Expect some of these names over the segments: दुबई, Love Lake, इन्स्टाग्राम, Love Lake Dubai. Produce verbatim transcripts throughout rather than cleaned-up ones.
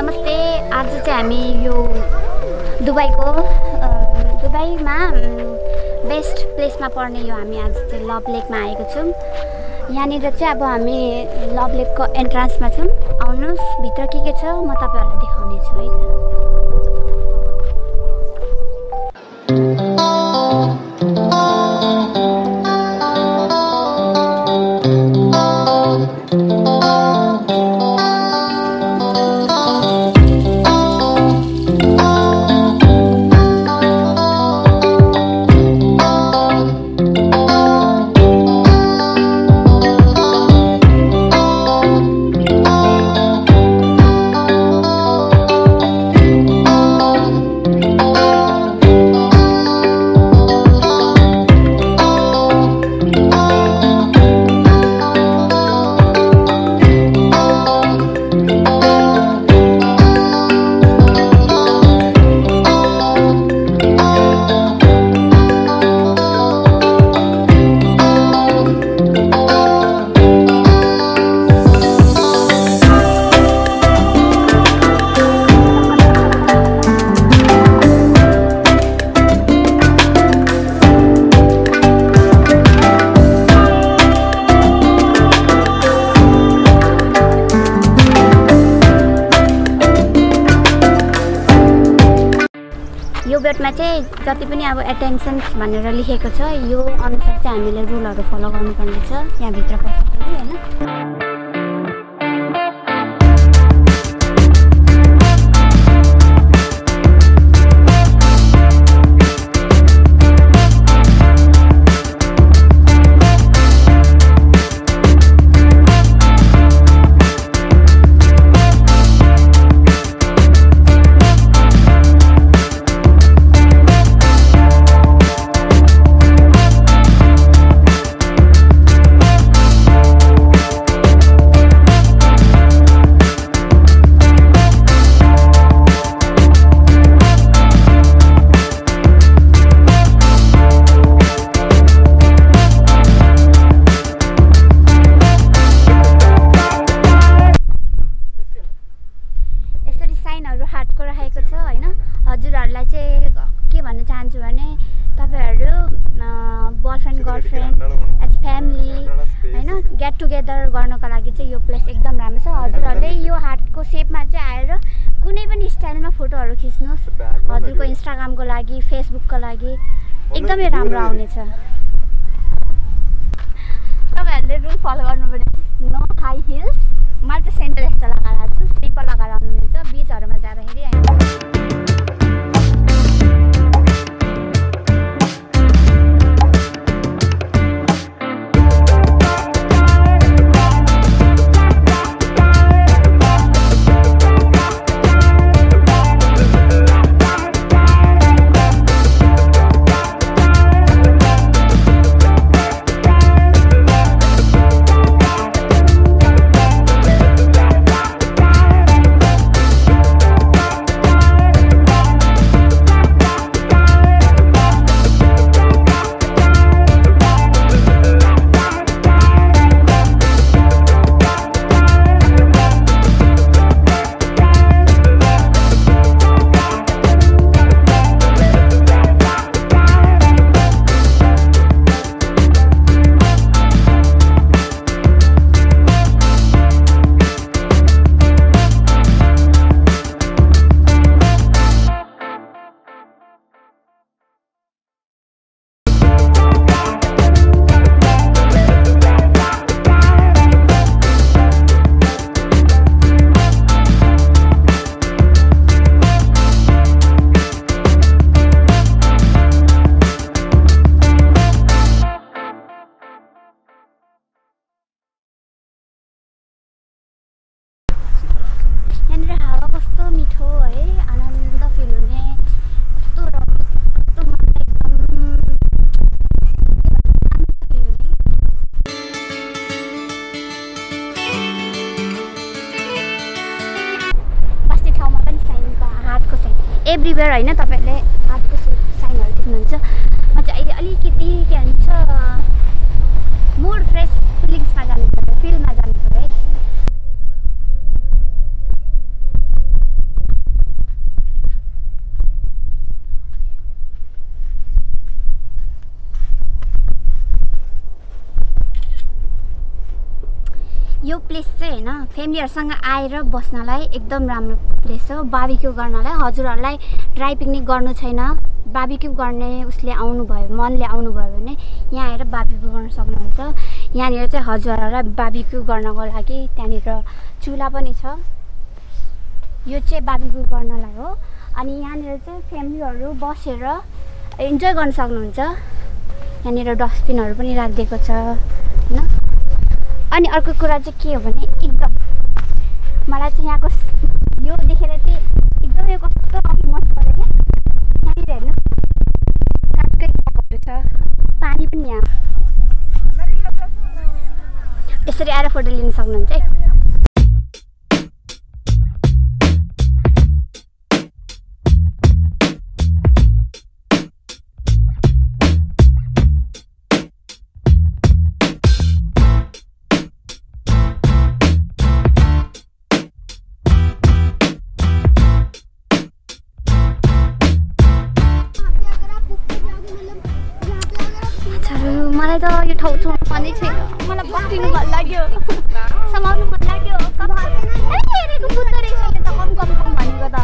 नमस्ते. आज चाहिँ हामी यो दुबईको दुबईमा बेस्ट प्लेसमा पर्ने यो हामी आज चाहिँ लभ लेकमा आएको छौं. यहाँनिर चाहिँ अब हामी लभ लेकको एन्ट्रान्समा छौं. आउनुस भित्र के के छ म तपाईहरुलाई देखाउने छु है. बेटमा चाहिँ जति पनि अब एटेन्सन्स भनेर लेखेको छ यो अनुसार चाहिँ हामीले रुलहरु फलो गर्नुपर्ने छ यहाँ भित्र पस्दाखेरि हैन. टुगेदर गर्नका लागि चाहिँ यो प्लेस एकदम राम्रो छ. हजुरहरुले यो हार्टको शेपमा चाहिँ आएर कुनै पनि स्टाइलमा फोटोहरु खिच्नुस्. हजुरको इन्स्टाग्रामको लागि फेसबुकको लागि एकदमै राम्रो आउनेछ. तपाईहरुले रुल फलो गर्नुपर्छ. नो हाई हिल्स मात्र सेन्डल यस्तो लगाएर छु स्लिपर लगाएर आउनुहुन्छ बीचहरुमा जाँदाखेरि एभ्रीवेयर हैन. तपाईहरुले हातको साइनहरु देख्नुहुन्छ. म चाहिँ अहिले अलिकति के भन्छ मुड फ्रेस फिलिङ्समा जानु पर्छ फिल्डमा जानु पर्छ है. यो प्लेस चाहिँ हैन फ्यामिलीहरुसँग आएर बस्नलाई एकदम राम्रो प्लेस हो। बार्बिक्यू गर्नलाई हजुरहरुलाई ड्राई पिकनिक गर्नु छैन, बार्बिक्यू गर्ने उसले आउनु भयो, मनले आउनु भयो भने यहाँ आएर बार्बिक्यू गर्न सक्नुहुन्छ। यहाँ निर चाहिँ हजुरहरुलाई बार्बिक्यू गर्नको लागि त्यहाँनिर चुला पनि छ, यो चाहिँ बार्बिक्यू गर्नलाई हो। अनि यहाँ निर चाहिँ फ्यामिलीहरु बसेर एन्जोय गर्न सक्नुहुन्छ। यहाँ निर डस्टबिनहरु पनि राखिएको छ हैन। अनि अर्को कुरा चाहिँ के हो भने एकदम मलाई चाहिँ यहाँको यो देखेर चाहिँ एकदम यो कस्तो मन पर्यो क्या। यहाँनिर हेर्नु काठकै कपहरू छ, पानी पनि यहाँ यसरी आएर फोटो लिन सक्नुहुन्छ है। मलाई यो ठाउँ ठाउँ पनि छैन, मलाई बस्नु मन लाग्यो, समाउनु मन लाग्यो। कम कम कम भनेको त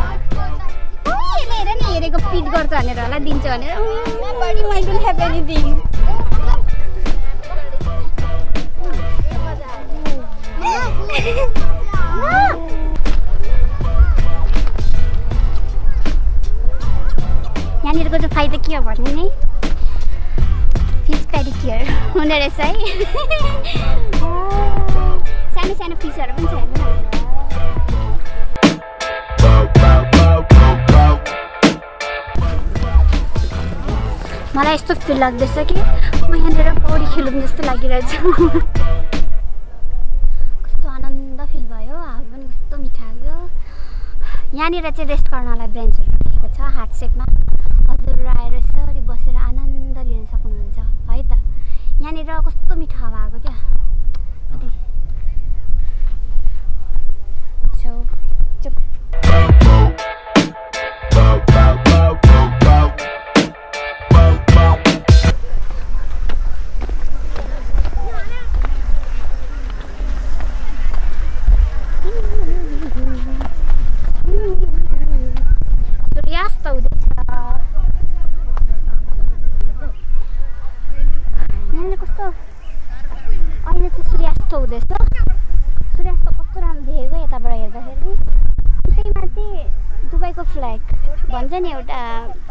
हेरेर नि हेरेको फिट गर्छ भनेर होला, दिन्छ भनेर। I don't have anything. यहाँनिरको चाहिँ फाइदा के हो भन्ने नि फिस पेडिक्योर हुने रहेछ है। सानो सानो फिसहरू पनि छ हेर्नु। मलाई यस्तो फिल लाग्दैछ कि म यहाँनिर पौडी खेलौँ जस्तो लागिरहेछ। कस्तो आनन्द फिल भयो, हावा पनि कस्तो मिठा लाग्यो। यहाँनिर चाहिँ रेस्ट गर्नलाई बेन्चहरू राखेको छ हार्ट सेपमा, हजुर आएर यसरी बसेर आनन्द लिन सक्नुहुन्छ है त। यहाँनिर कस्तो मिठो हावा आएको क्या। भन्छ नि एउटा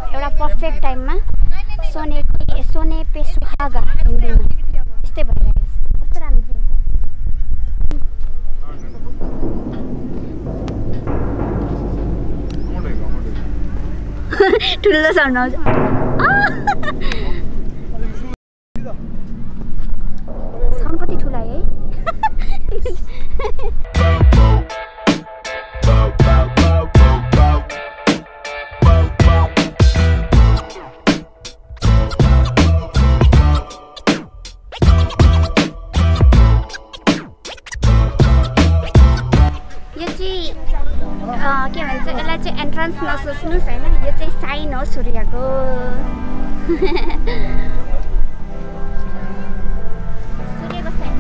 एउटा पर्फेक्ट टाइममा सोने सोने पे सुहागा हिन्दीमा त्यस्तै भइरहेको छ। कस्तो राम्रो छ। ठुलो साउन्ड आउँछ। साउन्ड कति ठुला है। एन्ट्रान्स नसोच्नुहोस् होइन, यो चाहिँ साइन हो सूर्यको। सूर्यको sign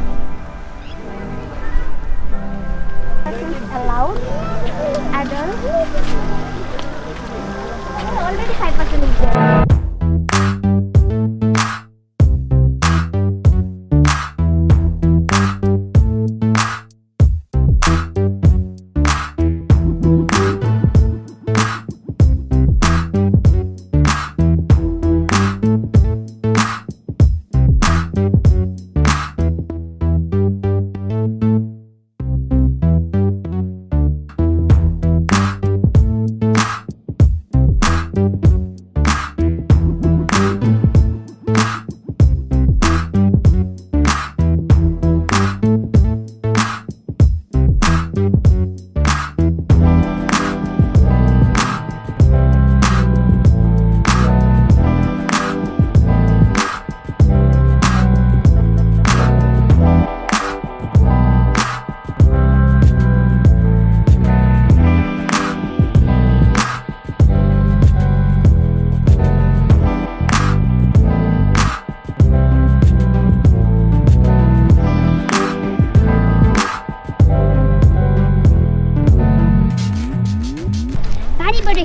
allowed adult already five percent हुन्छ। Thank you.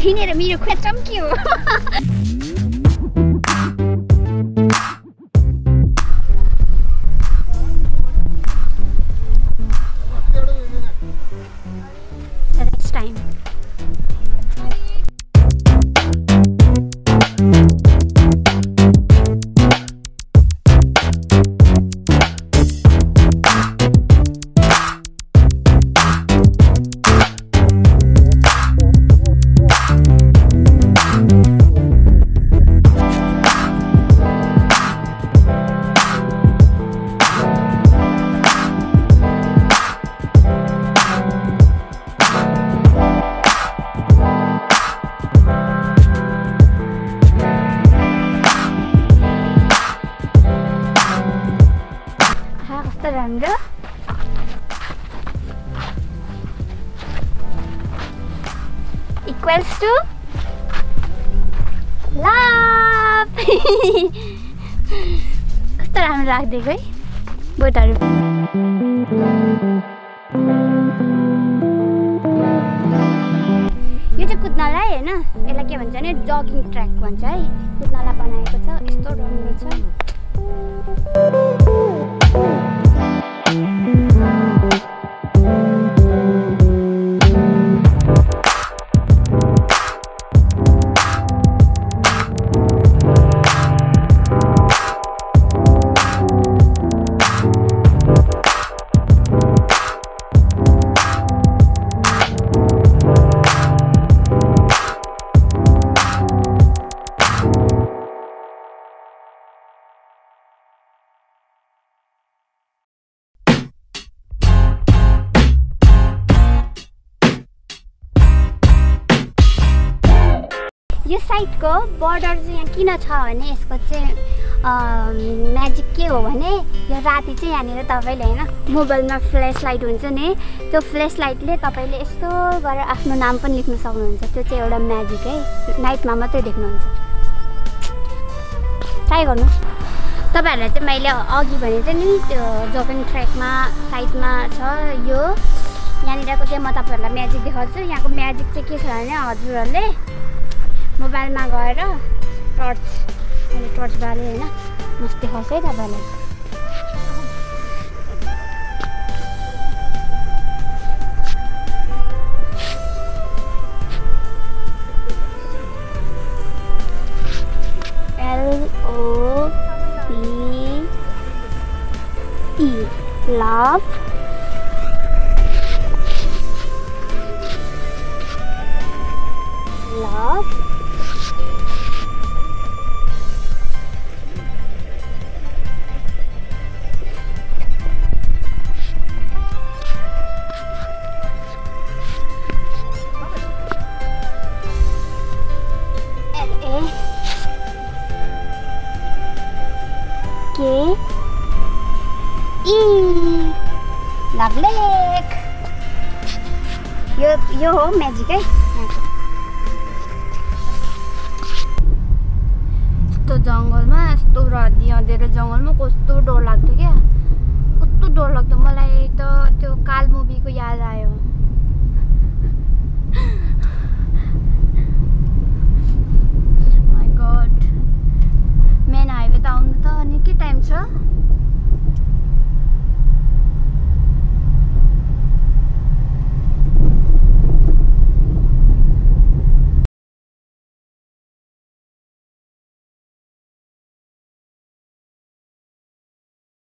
he needed me to quit. Thank you. So that's time. Ranga. Equals to love. Kasta ram rakh de gaye. But यो चाहिँ कुद्नला है हैन एला के भन्छ नि जगिङ ट्र्याक भन्छ है कुद्नला बनाएको छ यस्तो राम्रो छ यो साइडको बर्डर चाहिँ यहाँ किन छ भने यसको चाहिँ म्याजिक के हो भने यो राति चाहिँ यहाँनिर तपाईले हैन मोबाइलमा फ्ल्यास लाइट हुन्छ नि त्यो फ्ल्यास लाइटले तपाईले यस्तो गरेर आफ्नो नाम पनि लेख्न सक्नुहुन्छ त्यो चाहिँ एउटा म्याजिक है नाइटमा मात्रै देख्नुहुन्छ ट्राई गर्नु तपाईहरुलाई चाहिँ मैले अघि भने चाहिँ नि त्यो जगिङ ट्र्याकमा साइडमा छ यो यहाँनिरको चाहिँ म तपाईहरुलाई म्याजिक देखाउँछु यहाँको म्याजिक चाहिँ के छ भने हजुरहरुले Mobile ma gaera torch ani torch bale haina masti khasai ta bale L O V E love love Love Lake. Yo yo magic hai. To jungle ma, to radiyan dera jungle ma kusto door lagtyo kya? Kusto door lagtyo malai to to Kal movie ko yaad aayo.